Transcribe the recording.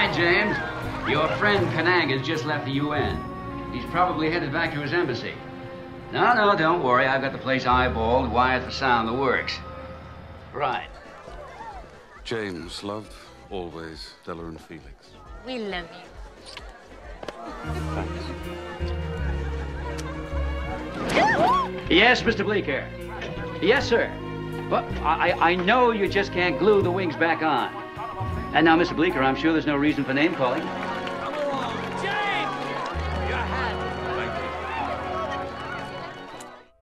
Hi, James. Your friend Kananga's just left the UN. He's probably headed back to his embassy. No, don't worry. I've got the place eyeballed, wired for sound, the works. Right. James, love, always, Della and Felix. We love you. Thanks. Yes, Mr. Bleeker. Yes, sir. But I know you just can't glue the wings back on. And now, Mr. Bleeker, I'm sure there's no reason for name calling.